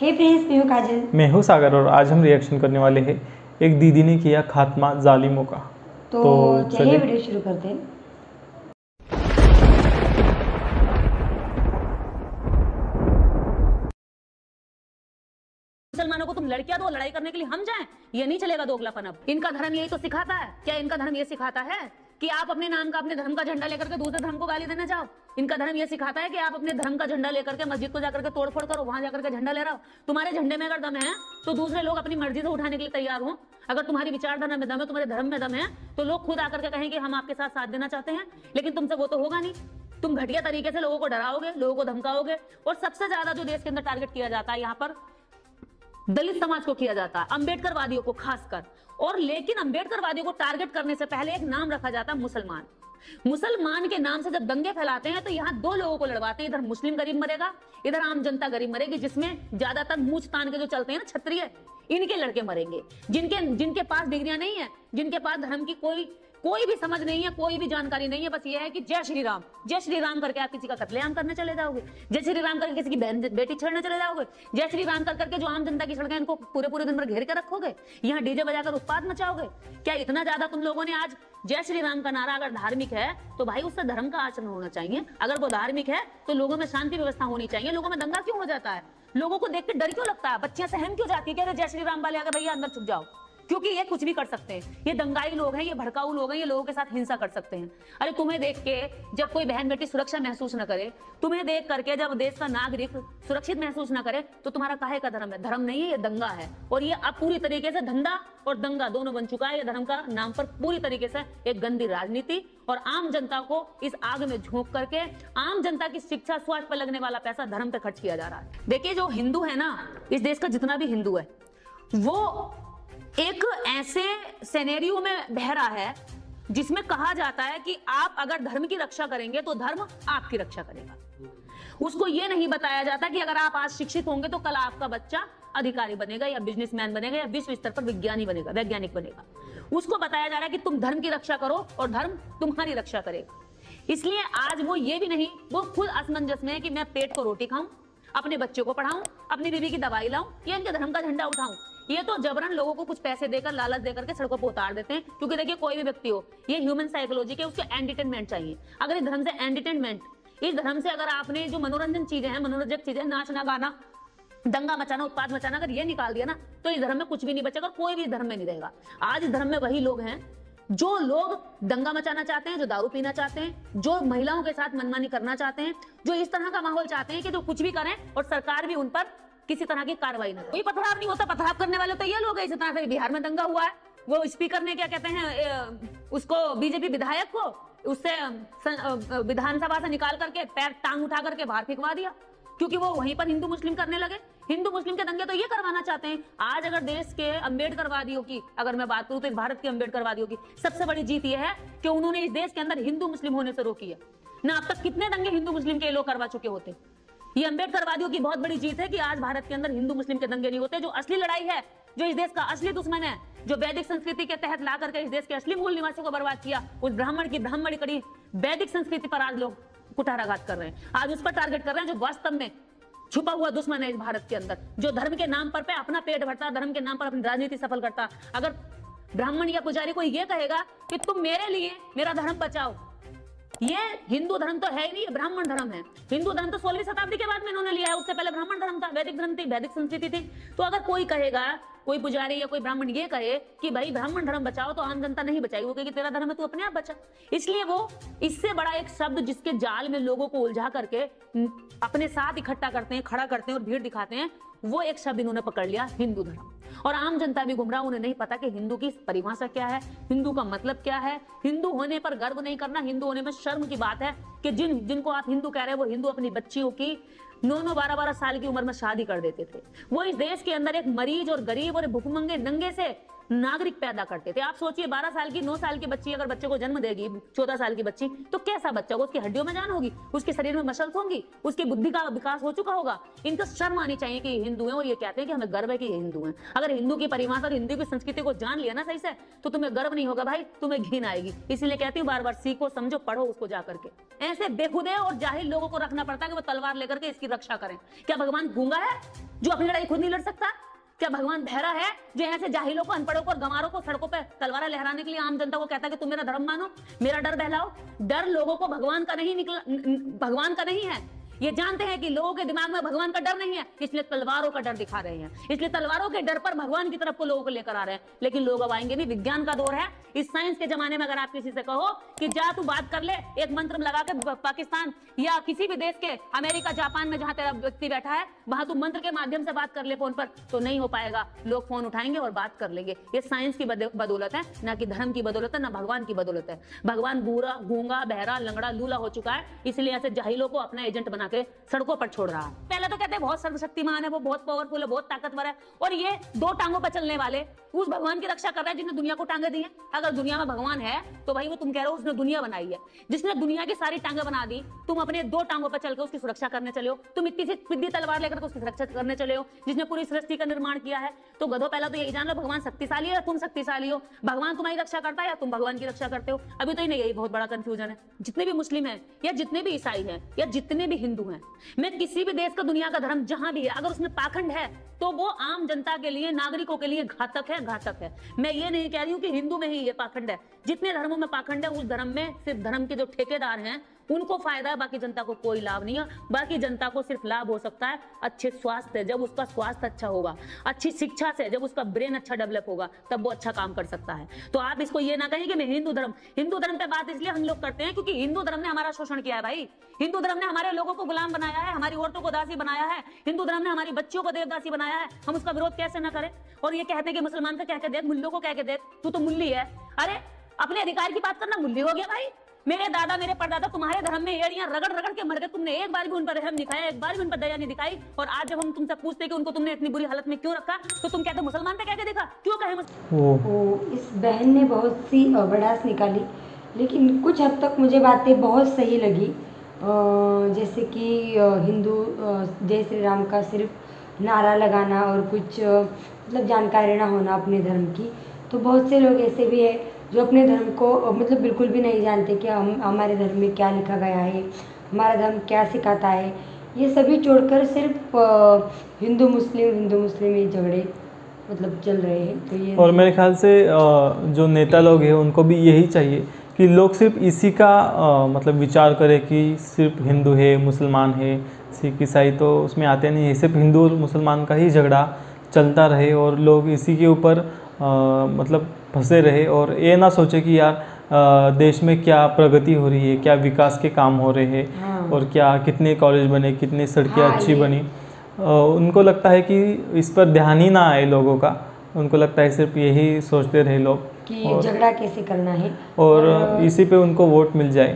हे friends, मैं हूँ काजल, मैं हूँ सागर और आज हम रिएक्शन करने वाले हैं एक दीदी ने किया खात्मा जालिमों का। तो चलिए वीडियो शुरू करते हैं। मुसलमानों को तुम लड़कियां दो, लड़ाई करने के लिए हम जाएं, ये नहीं चलेगा दोगलापन। अब इनका धर्म यही तो सिखाता है। क्या इनका धर्म ये सिखाता है कि आप अपने नाम का, अपने धर्म का झंडा लेकर के दूसरे धर्म को गाली देना चाहो? इनका धर्म ये सिखाता है कि आप अपने धर्म का झंडा लेकर के मस्जिद को जाकर के तोड़फोड़ करो, वहां जाकर के झंडा ले रहा हो। तुम्हारे झंडे में अगर दम है तो दूसरे लोग अपनी मर्जी से उठाने के लिए तैयार हो। अगर तुम्हारी विचारधारा में दम है, तुम्हारे धर्म में दम है, तो लोग खुद आकर के कहें कि हम आपके साथ देना चाहते हैं। लेकिन तुमसे वो तो होगा नहीं। तुम घटिया तरीके से लोगों को डराओगे, लोगों को धमकाओगे। और सबसे ज्यादा जो देश के अंदर टारगेट किया जाता है यहाँ पर, दलित समाज को किया जाता है, अंबेडकर वादियों को खासकर। और लेकिन अंबेडकर वादियों को टारगेट करने से पहले एक नाम रखा जाता है, मुसलमान। मुसलमान के नाम से जब दंगे फैलाते हैं तो यहाँ दो लोगों को लड़वाते हैं। इधर मुस्लिम गरीब मरेगा, इधर आम जनता गरीब मरेगी, जिसमें ज्यादातर मूछ तान के जो चलते हैं ना क्षत्रिय, इनके लड़के मरेंगे। जिनके पास डिग्रियां नहीं है, जिनके पास धर्म की कोई भी समझ नहीं है, कोई भी जानकारी नहीं है, बस ये है कि जय श्री राम करके आप किसी का कत्लेआम करने चले जाओगे, जय श्री राम करके किसी की बहन बेटी छेड़ने चले जाओगे, जय श्री राम कर करके जो आम जनता की सड़कें इनको पूरे दिन भर घेर के रखोगे, यहाँ डीजे बजाकर उत्पाद मचाओगे। क्या इतना ज्यादा तुम लोगों ने आज जय श्री राम का नारा, अगर धार्मिक है तो भाई उससे धर्म का आचरण होना चाहिए। अगर वो धार्मिक है तो लोगों में शांति व्यवस्था होनी चाहिए। लोगों में दंगा क्यों हो जाता है? लोगों को देख के डर क्यों लगता है? बच्चियां सहम क्यों जाती है? कह रहे जय श्री राम वाले आकर भैया अंदर छुप जाओ, क्योंकि ये कुछ भी कर सकते हैं। ये दंगाई लोग हैं, ये भड़काऊ लोग हैं, ये लोगों के साथ हिंसा कर सकते हैं। अरे तुम्हें देख के जब कोई बहन बेटी सुरक्षा महसूस न करे, तुम्हें देख करके जब देश का नागरिक सुरक्षित महसूस न करे, तो तुम्हारा काहे का धर्म है? धर्म नहीं है, ये दंगा है। और ये अब पूरी तरीके से धंधा और दंगा दोनों बन चुका है। ये धर्म का नाम पर पूरी तरीके से एक गंदी राजनीति, और आम जनता को इस आग में झोंक करके आम जनता की शिक्षा, स्वास्थ्य पर लगने वाला पैसा धर्म पर खर्च किया जा रहा है। देखिये, जो हिंदू है ना, इस देश का जितना भी हिंदू है, वो एक ऐसे सिनेरियो में बह रहा है जिसमें कहा जाता है कि आप अगर धर्म की रक्षा करेंगे तो धर्म आपकी रक्षा करेगा। उसको ये नहीं बताया जाता कि अगर आप आज शिक्षित होंगे तो कल आपका बच्चा अधिकारी बनेगा या बिजनेसमैन बनेगा या विश्व स्तर पर विज्ञानी बनेगा, वैज्ञानिक बनेगा। उसको बताया जा रहा है कि तुम धर्म की रक्षा करो और धर्म तुम्हारी रक्षा करेगा। इसलिए आज वो ये भी नहीं, वो खुद असमंजस में है कि मैं पेट को रोटी खाऊं, अपने बच्चों को पढ़ाऊं, अपनी बीवी की दवाई लाऊं, या इनके धर्म का झंडा उठाऊं। ये तो जबरन लोगों को कुछ पैसे देकर, लालच देकर के सड़कों पर उतार देते हैं। क्योंकि देखिए, कोई भी व्यक्ति हो, ये ह्यूमन साइकोलॉजी के, उसको एंटरटेनमेंट चाहिए। अगर इस धर्म से एंटरटेनमेंट, इस धर्म से अगर आपने जो मनोरंजन चीजें हैं, मनोरंजक चीजें, नाचना, गाना, दंगा मचाना, उत्पाद मचाना, अगर ये निकाल दिया ना, तो इस धर्म में कुछ भी नहीं बचेगा, कोई भी इस धर्म में नहीं रहेगा। आज इस धर्म में वही लोग हैं जो लोग दंगा मचाना चाहते हैं, जो दारू पीना चाहते हैं, जो महिलाओं के साथ मनमानी करना चाहते हैं, जो इस तरह का माहौल चाहते हैं कि जो कुछ भी करें और सरकार भी उन पर किसी तरह की कार्रवाई ना। कोई पथराव नहीं होता, पथराव करने वाले तो ये लोग हैं। इस तरह से बिहार में दंगा हुआ है, वो स्पीकर ने क्या कहते हैं उसको, बीजेपी विधायक को उससे, विधानसभा से निकाल करके पैर टांग उठा करके बाहर फेंकवा दिया, क्योंकि वो वहीं पर हिंदू मुस्लिम करने लगे। हिंदू मुस्लिम के दंगे तो ये करवाना चाहते हैं। आज अगर देश के अंबेडकरवादियों की अगर मैं बात करूं तो भारत के अंबेडकरवादियों की सबसे बड़ी जीत ये है कि उन्होंने इस देश के अंदर हिंदू मुस्लिम होने से रोकी है ना। अब तक कितने दंगे हिंदू मुस्लिम के लोग करवा चुके होते। ये अंबेडकरवादियों की बहुत बड़ी जीत है कि आज भारत के अंदर हिंदू मुस्लिम के दंगे नहीं होते। जो असली लड़ाई है, जो इस देश का असली दुश्मन है, जो वैदिक संस्कृति के तहत ला करके इस देश के असली मूल निवासियों को बर्बाद किया, उस ब्राह्मण की ब्राह्मणी कड़ी वैदिक संस्कृति पर आज लोग कुठाराघात कर रहे हैं, आज उस पर टारगेट कर रहे हैं जो वास्तव में छुपा हुआ दुश्मन है इस भारत के अंदर, जो धर्म के नाम पर अपना पेट भरता, धर्म के नाम पर अपनी राजनीति सफल करता। अगर ब्राह्मण या पुजारी कोई ये कहेगा कि तुम मेरे लिए मेरा धर्म बचाओ, ये हिंदू धर्म तो है ही नहीं, ब्राह्मण धर्म है। हिंदू धर्म तो 16वीं शताब्दी के बाद में इन्होंने लिया है, उससे पहले ब्राह्मण धर्म था, वैदिक धर्म थी, वैदिक संस्कृति थी। तो अगर कोई कहेगा, कोई पुजारी या कोई ब्राह्मण ये कहे कि भाई ब्राह्मण धर्म बचाओ, तो आम जनता नहीं बचाएगी, वो कहेगी तेरा धर्म है, तू अपने आप बचा। इसलिए वो इससे बड़ा एक शब्द जिसके जाल में लोगों को उलझा करके अपने साथ इकट्ठा करते हैं, खड़ा करते हैं और भीड़ दिखाते हैं, वो एक शब्द इन्होंने पकड़ लिया, हिंदू धर्म। और आम जनता भी गुमराह, उन्हें नहीं पता कि हिंदू की परिभाषा क्या है, हिंदू का मतलब क्या है। हिंदू होने पर गर्व नहीं करना, हिंदू होने में शर्म की बात है कि जिनको आप हिंदू कह रहे हैं, वो हिंदू अपनी बच्चियों की 9-9, 12-12 साल की उम्र में शादी कर देते थे। वो इस देश के अंदर एक मरीज और गरीब और भूखमंगे नंगे से नागरिक पैदा करते थे। आप सोचिए 12 साल की 9 साल की बच्ची अगर बच्चे को जन्म देगी 14 साल की बच्ची तो कैसा बच्चा होगा? उसकी हड्डियों में जान होगी, उसके शरीर में मसल्स होंगी, उसकी बुद्धि का विकास हो चुका होगा। इनको शर्म आनी चाहिए कि हिंदू हैं और ये कहते हैं कि हमें गर्व है कि ये हिंदू हैं। अगर हिंदू की परिभाषा और हिंदू की संस्कृति को जान लिया ना सही से तो तुम्हें गर्व नहीं होगा भाई, तुम्हें घिन आएगी। इसीलिए कहती हूँ बार बार सीखो, समझो, पढ़ो उसको जा करके। ऐसे बेखुदे और जाहिल लोगों को रखना पड़ता है कि वो तलवार लेकर के इसकी रक्षा करें। क्या भगवान गूंगा है जो अपनी लड़ाई खुद नहीं लड़ सकता? क्या भगवान बहरा है जो ऐसे जाहिलों को, अनपढ़ों को, गंवारों को सड़कों पर तलवार लहराने के लिए आम जनता को कहता है कि तुम मेरा धर्म मानो, मेरा डर बहलाओ? डर लोगों को भगवान का नहीं है। ये जानते हैं कि लोगों के दिमाग में भगवान का डर नहीं है, इसलिए तलवारों का डर दिखा रहे हैं, इसलिए तलवारों के डर पर भगवान की तरफ को लोगों को लेकर आ रहे हैं। लेकिन लोग अब आएंगे नहीं, विज्ञान का दौर है। इस साइंस के जमाने में अगर आप किसी से कहो कि जा तू बात कर ले एक मंत्र लगा के पाकिस्तान या किसी भी देश के, अमेरिका, जापान में जहां तेरा व्यक्ति बैठा है वहां तू मंत्र के माध्यम से बात कर ले फोन पर, तो नहीं हो पाएगा। लोग फोन उठाएंगे और बात कर लेंगे। ये साइंस की बदौलत है, ना कि धर्म की बदौलत है, ना भगवान की बदौलत है। भगवान गूरा, गूंगा, बहरा, लंगड़ा, लूला हो चुका है, इसलिए ऐसे जाहिलों को अपना एजेंट बना सड़कों पर छोड़ रहा है। पहले तो कहते हैं बहुत सर्वशक्तिमान है, वो बहुत पावरफुल है, बहुत ताकतवर है, और ये दो टांगों पर चलने वाले उस भगवान की रक्षा कर रहा है जिसने दुनिया को टांगे दी है। अगर दुनिया में भगवान है तो भाई वो तुम कह रहे हो उसने दुनिया बनाई है, जिसने दुनिया की सारी टांगे बना दी। तुम अपने दो टांगों पर चलकर उसकी सुरक्षा करने चले हो, तुम इतनी सी पिद्दी तलवार लेकर उसकी सुरक्षा करने चले हो जिसने पूरी सृष्टि का निर्माण किया है। तो गधो, पहला तो यही जान लो भगवान शक्तिशाली है या तुम शक्तिशाली हो, भगवान तुम्हारी रक्षा करता है या तुम भगवान की रक्षा करते हो। अभी तो यही बहुत बड़ा कंफ्यूजन है। जितने भी मुस्लिम है या जितने भी ईसाई है या जितने भी हिंदू हैं, मैं किसी भी देश का, दुनिया का धर्म जहां भी है, अगर उसमें पाखंड है तो वो आम जनता के लिए, नागरिकों के लिए घातक है, घातक है। मैं ये नहीं कह रही हूँ कि हिंदू में ही ये पाखंड है। जितने धर्मों में पाखंड है उस धर्म में सिर्फ धर्म के जो ठेकेदार हैं उनको फायदा है, बाकी जनता को कोई लाभ नहीं है। बाकी जनता को सिर्फ लाभ हो सकता है अच्छे स्वास्थ्य, जब उसका स्वास्थ्य अच्छा होगा, अच्छी शिक्षा से, जब उसका ब्रेन अच्छा डेवलप होगा तब वो अच्छा काम कर सकता है। तो आप इसको ये ना कहें कि मैं हिंदू धर्म पे बात इसलिए हम लोग करते हैं क्योंकि हिंदू धर्म ने हमारा शोषण किया है भाई। हिंदू धर्म ने हमारे लोगों को गुलाम बनाया है, हमारी औरतों को दासी बनाया है, हिंदू धर्म ने हमारी बच्चियों को देवदासी बनाया है। हम उसका विरोध कैसे ना करें? और ये कहते हैं कि मुसलमान का कह के देख, मुल्लों को कह के देख, तू तो मुल्ली है। अरे अपने अधिकार की बात करना मुल्ली हो गया भाई। मेरे दादा, मेरे परदादा तुम्हारे धर्म में एड़ियां रगड़ रगड़ के मर गए, तुमने एक बार भी उन पर रहम दिखाया, एक बार भी उन पर दया नहीं दिखाई। और आज जब हम तुमसे पूछते कि उनको तुमने इतनी बुरी हालत में क्यों रखा तो तुम कहते मुसलमान पे कहकर देखा, क्यों कहे मुसलमान? इस बहन ने बहुत सी बड़ास निकाली, लेकिन कुछ हद तक मुझे बातें बहुत सही लगी। जैसे कि हिंदू जय श्री राम का सिर्फ नारा लगाना और कुछ मतलब जानकारी ना होना अपने धर्म की। तो बहुत से लोग ऐसे भी है जो अपने धर्म को मतलब बिल्कुल भी नहीं जानते कि हम हमारे धर्म में क्या लिखा गया है, हमारा धर्म क्या सिखाता है। ये सभी छोड़कर सिर्फ हिंदू मुस्लिम ये झगड़े मतलब चल रहे हैं। तो ये और मेरे ख्याल से जो नेता लोग हैं उनको भी यही चाहिए कि लोग सिर्फ इसी का मतलब विचार करें कि सिर्फ हिंदू है, मुसलमान है, सिख, ईसाई तो उसमें आते नहीं है। सिर्फ हिंदू और मुसलमान का ही झगड़ा चलता रहे और लोग इसी के ऊपर मतलब फंसे रहे और ये ना सोचे कि यार देश में क्या प्रगति हो रही है, क्या विकास के काम हो रहे हैं। हाँ। और क्या कितने कॉलेज बने, कितनी सड़कें हाँ, अच्छी बनी। उनको लगता है कि इस पर ध्यान ही ना आए लोगों का, उनको लगता है सिर्फ यही सोचते रहे लोग कि झगड़ा कैसे करना है और इसी पे उनको वोट मिल जाए।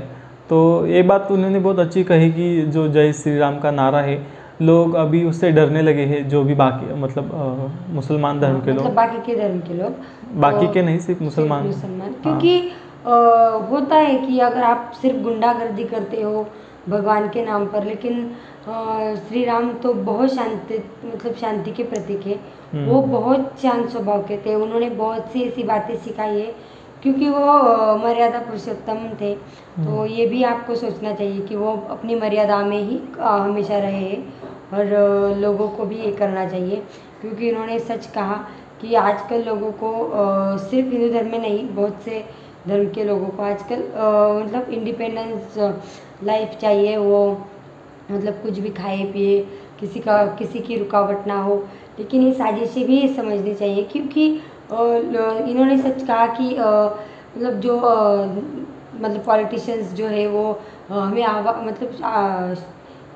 तो ये बात उन्होंने बहुत अच्छी कही कि जो जय श्री राम का नारा है लोग अभी उससे डरने लगे हैं, जो भी बाकी मतलब मुसलमान धर्म के लोग, बाकी के धर्म के लोग, बाकी के नहीं सिर्फ मुसलमान। क्योंकि होता है कि अगर आप सिर्फ गुंडागर्दी करते हो भगवान के नाम पर, लेकिन श्री राम तो बहुत शांति मतलब शांति के प्रतीक है, वो बहुत शांत स्वभाव के थे, उन्होंने बहुत सी ऐसी बातें सिखाई है क्योंकि वो मर्यादा पुरुषोत्तम थे। तो ये भी आपको सोचना चाहिए कि वो अपनी मर्यादा में ही हमेशा रहे और लोगों को भी ये करना चाहिए क्योंकि इन्होंने सच कहा कि आजकल लोगों को सिर्फ हिंदू धर्म में नहीं, बहुत से धर्म के लोगों को आजकल मतलब इंडिपेंडेंस लाइफ चाहिए। वो मतलब कुछ भी खाए पिए, किसी की रुकावट ना हो। लेकिन ये साजिशें भी समझनी चाहिए क्योंकि इन्होंने सच कहा कि मतलब जो मतलब पॉलिटिशियंस जो है वो हमें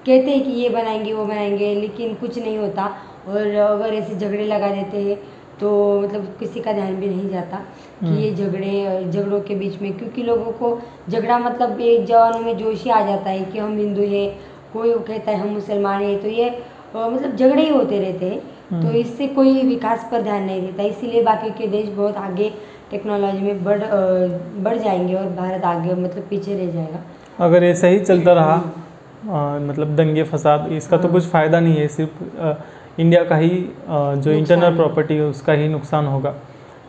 कहते हैं कि ये बनाएंगे वो बनाएंगे, लेकिन कुछ नहीं होता। और अगर ऐसे झगड़े लगा देते हैं तो मतलब किसी का ध्यान भी नहीं जाता कि ये झगड़ों के बीच में, क्योंकि लोगों को झगड़ा मतलब एक जवानों में जोश ही आ जाता है कि हम हिंदू हैं, कोई कहता है हम मुसलमान हैं, तो ये मतलब झगड़े ही होते रहते हैं। तो इससे कोई विकास पर ध्यान नहीं देता। इसीलिए बाकी के देश बहुत आगे टेक्नोलॉजी में बढ़ जाएंगे और भारत आगे मतलब पीछे रह जाएगा। अगर ऐसा ही चलता रहा मतलब दंगे फसाद इसका तो कुछ फ़ायदा नहीं है, सिर्फ इंडिया का ही जो इंटरनल प्रॉपर्टी है उसका ही नुकसान होगा,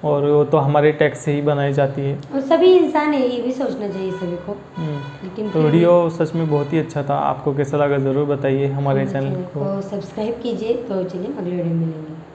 और वो तो हमारे टैक्स से ही बनाई जाती है। और सभी इंसान है, ये भी सोचना चाहिए सभी को। लेकिन तो वीडियो सच में बहुत ही अच्छा था, आपको कैसा लगा ज़रूर बताइए। हमारे चैनल को सब्सक्राइब कीजिए। तो चलिए अगले वीडियो मिलेंगे।